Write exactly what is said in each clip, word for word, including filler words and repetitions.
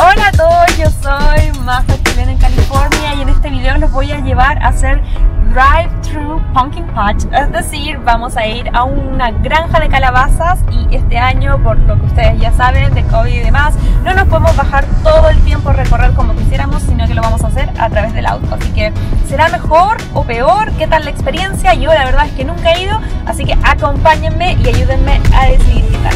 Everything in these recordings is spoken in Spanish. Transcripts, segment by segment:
Hola a todos, yo soy Mafe, chilena en California, y en este video los voy a llevar a hacer drive-thru Pumpkin Patch. Es decir, vamos a ir a una granja de calabazas y este año, por lo que ustedes ya saben, de COVID y demás, no nos podemos bajar todo el tiempo a recorrer como quisiéramos, sino que lo vamos a hacer a través del auto. Así que, ¿será mejor o peor? ¿Qué tal la experiencia? Yo la verdad es que nunca he ido, así que acompáñenme y ayúdenme a decidir qué tal.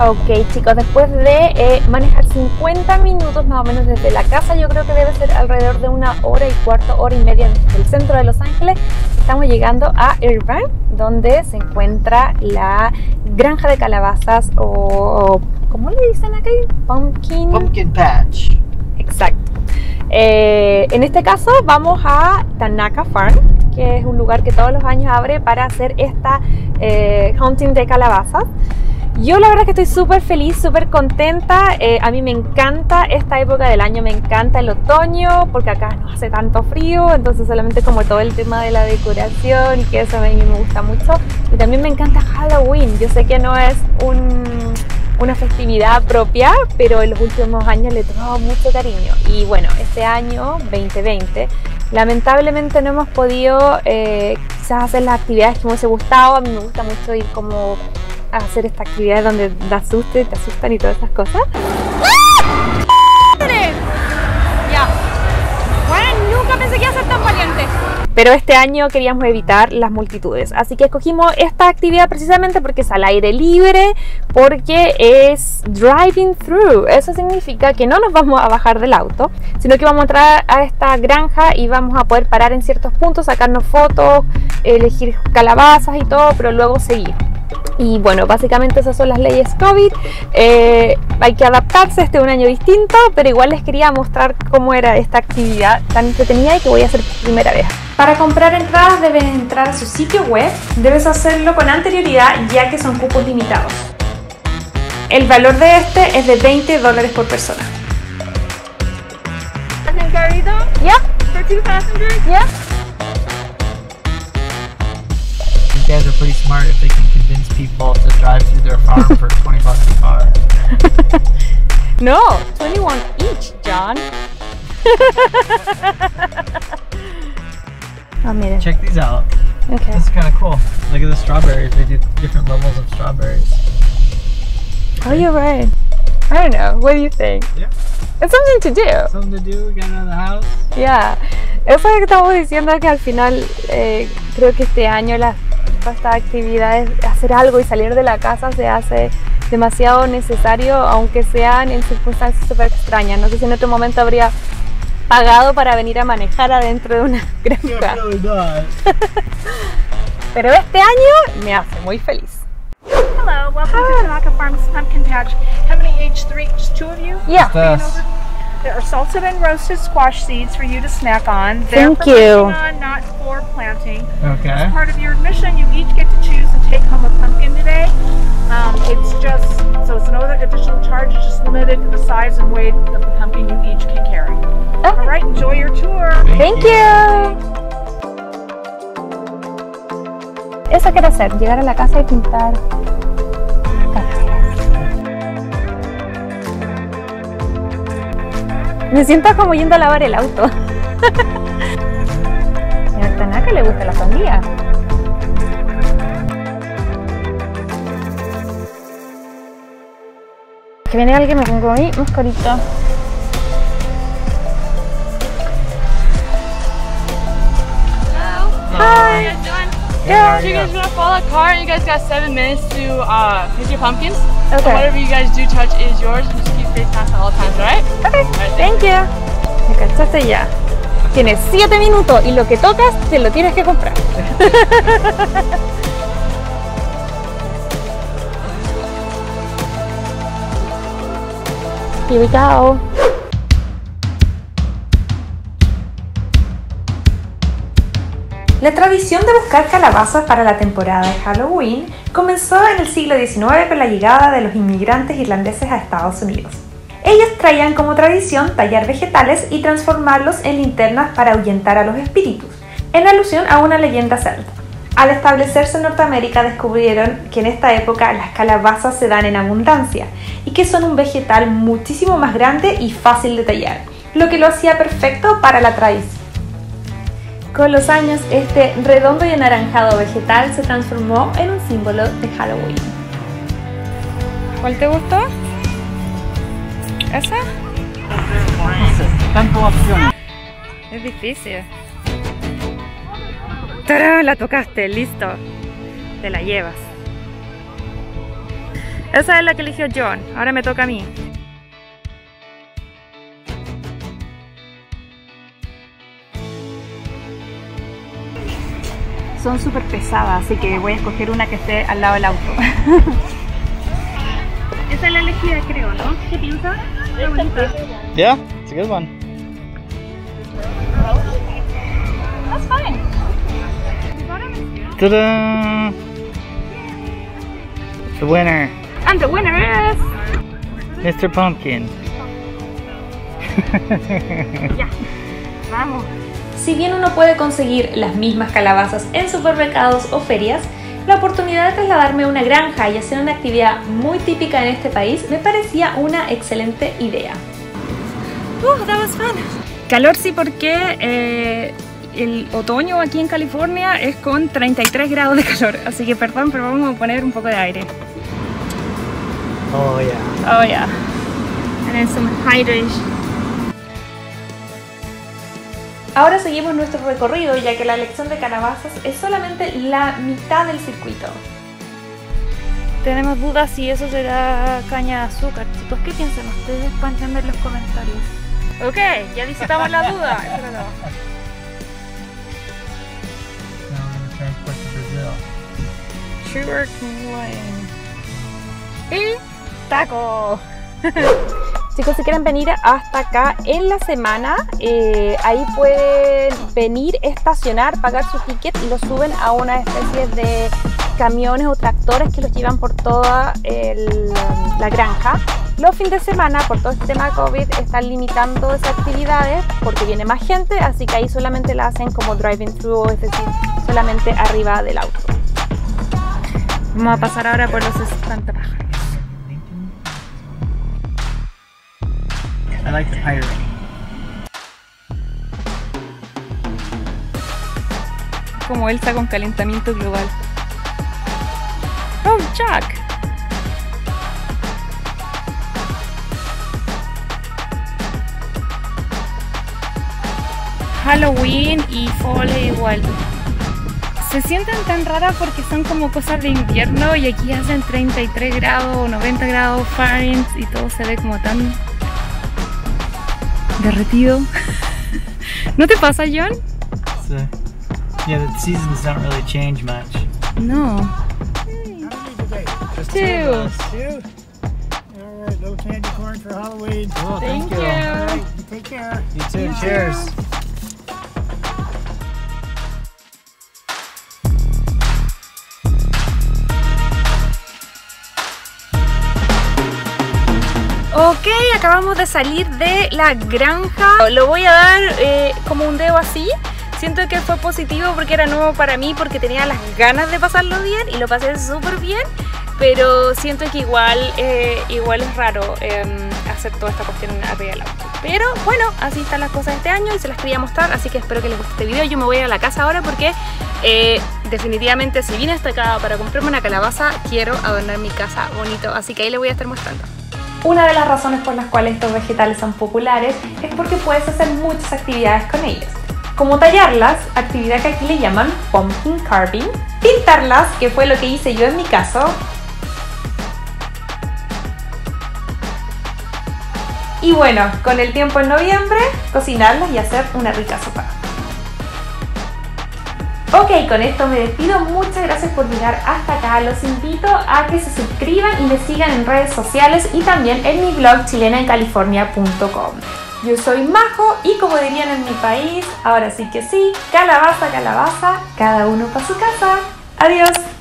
Ok chicos, después de eh, manejar cincuenta minutos más o menos desde la casa, yo creo que debe ser alrededor de una hora y cuarto, hora y media desde el centro de Los Ángeles, estamos llegando a Irvine, donde se encuentra la granja de calabazas o, ¿cómo le dicen acá? Pumpkin... Pumpkin Patch. Exacto. Eh, en este caso vamos a Tanaka Farms, que es un lugar que todos los años abre para hacer esta eh, hunting de calabazas. Yo la verdad que estoy súper feliz, súper contenta, eh, a mí me encanta esta época del año, me encanta el otoño porque acá no hace tanto frío, entonces solamente como todo el tema de la decoración y que eso a mí me gusta mucho. Y también me encanta Halloween, yo sé que no es un, una festividad propia, pero en los últimos años le he tomado mucho cariño. Y bueno, este año veinte veinte lamentablemente no hemos podido eh, quizás hacer las actividades que me hubiese gustado. A mí me gusta mucho ir como a hacer esta actividad donde te asustan, te asustan y todas esas cosas. Ya. Bueno, nunca pensé que iba a ser tan valiente. Pero este año queríamos evitar las multitudes, así que escogimos esta actividad precisamente porque es al aire libre, porque es driving through. Eso significa que no nos vamos a bajar del auto, sino que vamos a entrar a esta granja y vamos a poder parar en ciertos puntos, sacarnos fotos, elegir calabazas y todo, pero luego seguir. Y bueno, básicamente esas son las leyes COVID, eh, hay que adaptarse, este es un año distinto, pero igual les quería mostrar cómo era esta actividad tan entretenida y que voy a hacer por primera vez. Para comprar entradas debes entrar a su sitio web, debes hacerlo con anterioridad ya que son cupos limitados. El valor de este es de veinte dólares por persona. ¿Estás carrito? Yeah. For two passengers? Yeah. You guys are pretty smart if they can convince people to drive through their farm for twenty bucks a car. No, twenty-one each, John. I'll meet it. Check these out. Okay. This is kind of cool. Look at the strawberries. They do different levels of strawberries. Oh, you're right. I don't know. What do you think? Yeah. It's something to do. Something to do. Get out of the house. Yeah. Eso que estamos diciendo que al final eh, creo que este año las estas actividades, hacer algo y salir de la casa se hace demasiado necesario, aunque sean en circunstancias súper extrañas. No sé si en otro momento habría pagado para venir a manejar adentro de una granja. Pero este año me hace muy feliz. Hello, welcome to Tanaka Farms Pumpkin Patch. How many each? Three, just two of you? Yeah. There are salted and roasted squash seeds for you to snack on. They're Thank for you. On, not for planting. Okay. As part of your admission, you each get to choose and take home a pumpkin today. Um, it's just so it's no other additional charge. It's just limited to the size and weight of the pumpkin you each can carry. Okay. All right. Enjoy your tour. Thank, Thank you. you. Eso quiero hacer. Llegar a la casa y pintar. Me siento como yendo a lavar el auto. A Tanaka le gusta la sandía. Que viene alguien, me pongo ahí, mascarito. Hello. Hi. How are you guys doing? Good. Yeah. So you guys gonna follow that car and you guys got seven minutes to uh, pick your pumpkins. Okay. So whatever you guys do touch is yours. Me cansaste ya. Tienes siete minutos y lo que tocas te lo tienes que comprar. Here we go. La tradición de buscar calabazas para la temporada de Halloween comenzó en el siglo diecinueve con la llegada de los inmigrantes irlandeses a Estados Unidos. Ellos traían como tradición tallar vegetales y transformarlos en linternas para ahuyentar a los espíritus, en alusión a una leyenda celta. Al establecerse en Norteamérica descubrieron que en esta época las calabazas se dan en abundancia y que son un vegetal muchísimo más grande y fácil de tallar, lo que lo hacía perfecto para la tradición. Con los años, este redondo y anaranjado vegetal se transformó en un símbolo de Halloween. ¿Cuál te gustó? ¿Esa? No sé, tantas opciones. Es difícil. ¡Tarán! La tocaste, listo. Te la llevas. Esa es la que eligió John, ahora me toca a mí. Son súper pesadas, así que voy a escoger una que esté al lado del auto. Esa es la elegida, creo, ¿no? ¿Qué piensas? Yeah, it's a good one. That's fine. Ta-da! The winner. And the winner is Mister Pumpkin. Ya, vamos. Si bien uno puede conseguir las mismas calabazas en supermercados o ferias, la oportunidad de trasladarme a una granja y hacer una actividad muy típica en este país me parecía una excelente idea. Uh, that was fun. Calor sí, porque eh, el otoño aquí en California es con treinta y tres grados de calor, así que perdón, pero vamos a poner un poco de aire. Oh yeah. Oh yeah. And then some hydration. Ahora seguimos nuestro recorrido, ya que la elección de calabazas es solamente la mitad del circuito. Tenemos dudas si eso será caña de azúcar, chicos. ¿Qué piensan ustedes? Pónganme en los comentarios. Ok, ya disipamos la duda. Sugar cane y taco. Chicos, si quieren venir hasta acá en la semana, eh, ahí pueden venir, estacionar, pagar su ticket y lo suben a una especie de camiones o tractores que los llevan por toda el, la granja. Los fines de semana, por todo este tema COVID, están limitando esas actividades porque viene más gente, así que ahí solamente la hacen como driving-thru, es decir, solamente arriba del auto. Vamos a pasar ahora por los espantapájaros. I like the pirate. Como Elsa con calentamiento global. Oh, Jack. Halloween y fall igual. Se sienten tan raras porque son como cosas de invierno y aquí hacen treinta y tres grados, noventa grados Fahrenheit y todo se ve como tan derretido. ¿No te pasa, John? So, yeah, the seasons don't really change much. No. Hey. How many today? Just two. Two. Two. All right, little candy corn for Halloween. Oh, thank, thank you. you. All right, you take care. You too. Yeah. Cheers. Ok, acabamos de salir de la granja. Lo voy a dar eh, como un dedo así. Siento que fue positivo porque era nuevo para mí, porque tenía las ganas de pasarlo bien y lo pasé súper bien. Pero siento que igual, eh, igual es raro eh, hacer toda esta cuestión arriba del auto. Pero bueno, así están las cosas este año y se las quería mostrar, así que espero que les guste este video. Yo me voy a ir a la casa ahora porque eh, definitivamente si vine hasta acá para comprarme una calabaza, quiero adornar mi casa bonito, así que ahí les voy a estar mostrando. Una de las razones por las cuales estos vegetales son populares es porque puedes hacer muchas actividades con ellos, como tallarlas, actividad que aquí le llaman pumpkin carving, pintarlas, que fue lo que hice yo en mi caso, y bueno, con el tiempo en noviembre, cocinarlas y hacer una rica sopa. Ok, con esto me despido, muchas gracias por llegar hasta acá, los invito a que se suscriban y me sigan en redes sociales y también en mi blog chilena en california punto com. Yo soy Majo y como dirían en mi país, ahora sí que sí, calabaza, calabaza, cada uno para su casa. Adiós.